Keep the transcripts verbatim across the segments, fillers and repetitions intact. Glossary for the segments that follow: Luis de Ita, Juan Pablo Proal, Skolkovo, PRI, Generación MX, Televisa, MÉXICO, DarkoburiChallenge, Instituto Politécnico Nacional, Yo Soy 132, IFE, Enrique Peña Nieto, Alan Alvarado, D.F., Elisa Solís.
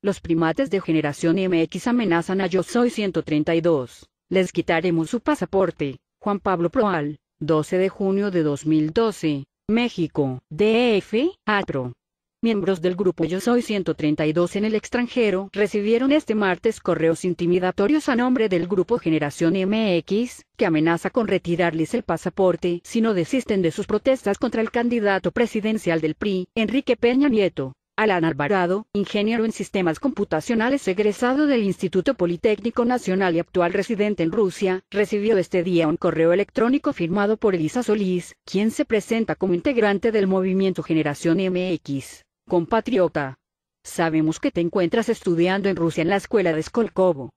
Los primates de Generación M X amenazan a Yo Soy ciento treinta y dos. Les quitaremos su pasaporte. Juan Pablo Proal, doce de junio de dos mil doce, México, D F, Atro. Miembros del grupo Yo Soy ciento treinta y dos en el extranjero recibieron este martes correos intimidatorios a nombre del grupo Generación M X, que amenaza con retirarles el pasaporte si no desisten de sus protestas contra el candidato presidencial del P R I, Enrique Peña Nieto. Alan Alvarado, ingeniero en sistemas computacionales egresado del Instituto Politécnico Nacional y actual residente en Rusia, recibió este día un correo electrónico firmado por Elisa Solís, quien se presenta como integrante del movimiento Generación M X. Compatriota, sabemos que te encuentras estudiando en Rusia en la escuela de Skolkovo,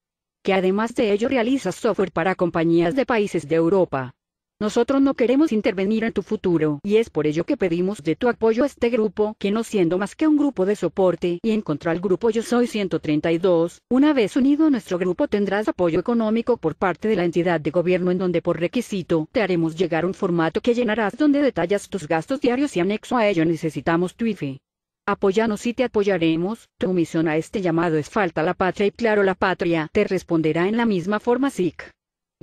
que además de ello realizas software para compañías de países de Europa. Nosotros no queremos intervenir en tu futuro y es por ello que pedimos de tu apoyo a este grupo que no siendo más que un grupo de soporte y en contra al grupo Yo Soy ciento treinta y dos, una vez unido a nuestro grupo tendrás apoyo económico por parte de la entidad de gobierno en donde por requisito te haremos llegar un formato que llenarás donde detallas tus gastos diarios y anexo a ello necesitamos tu I F E. Apóyanos y te apoyaremos, tu misión a este llamado es falta la patria y claro la patria te responderá en la misma forma S I C.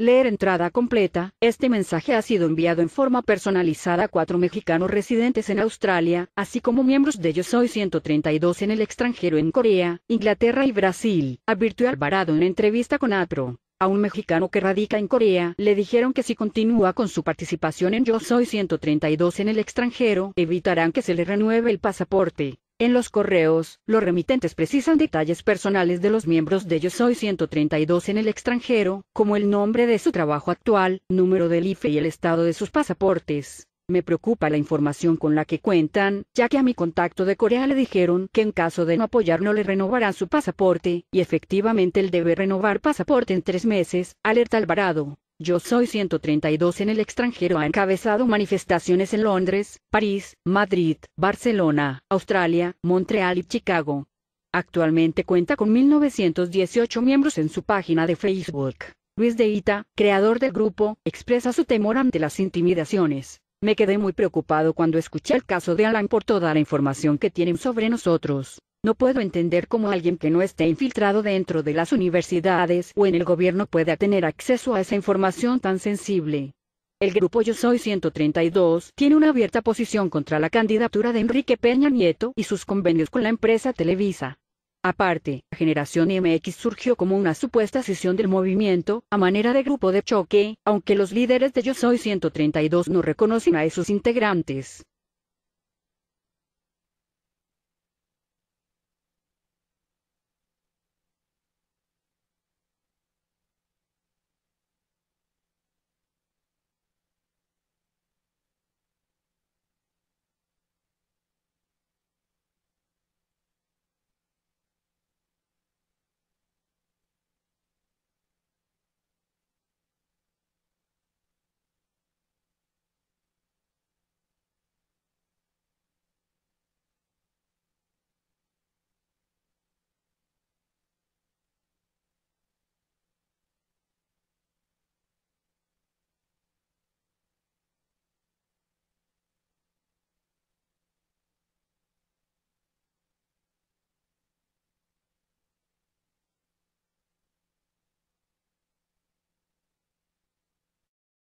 Leer entrada completa, este mensaje ha sido enviado en forma personalizada a cuatro mexicanos residentes en Australia, así como miembros de Yo Soy ciento treinta y dos en el extranjero en Corea, Inglaterra y Brasil, advirtió Alvarado en entrevista con Atro. A un mexicano que radica en Corea, le dijeron que si continúa con su participación en Yo Soy ciento treinta y dos en el extranjero, evitarán que se le renueve el pasaporte. En los correos, los remitentes precisan detalles personales de los miembros de Yo Soy ciento treinta y dos en el extranjero, como el nombre de su trabajo actual, número del I F E y el estado de sus pasaportes. Me preocupa la información con la que cuentan, ya que a mi contacto de Corea le dijeron que en caso de no apoyar no le renovarán su pasaporte, y efectivamente él debe renovar pasaporte en tres meses, alerta Alvarado. Yo Soy ciento treinta y dos en el extranjero ha encabezado manifestaciones en Londres, París, Madrid, Barcelona, Australia, Montreal y Chicago. Actualmente cuenta con mil novecientos dieciocho miembros en su página de Facebook. Luis de Ita, creador del grupo, expresa su temor ante las intimidaciones. Me quedé muy preocupado cuando escuché el caso de Alan por toda la información que tienen sobre nosotros. No puedo entender cómo alguien que no esté infiltrado dentro de las universidades o en el gobierno pueda tener acceso a esa información tan sensible. El grupo Yo Soy ciento treinta y dos tiene una abierta posición contra la candidatura de Enrique Peña Nieto y sus convenios con la empresa Televisa. Aparte, Generación M X surgió como una supuesta escisión del movimiento, a manera de grupo de choque, aunque los líderes de Yo Soy ciento treinta y dos no reconocen a esos integrantes.